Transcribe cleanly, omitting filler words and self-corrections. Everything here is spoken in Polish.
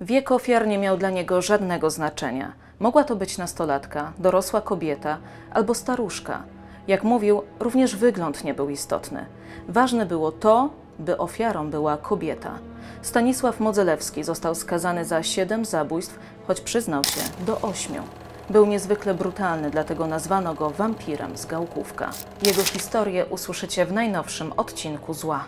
Wiek ofiar nie miał dla niego żadnego znaczenia. Mogła to być nastolatka, dorosła kobieta albo staruszka. Jak mówił, również wygląd nie był istotny. Ważne było to, by ofiarą była kobieta. Stanisław Modzelewski został skazany za 7 zabójstw, choć przyznał się do 8. Był niezwykle brutalny, dlatego nazwano go wampirem z Gałkówka. Jego historię usłyszycie w najnowszym odcinku Zła.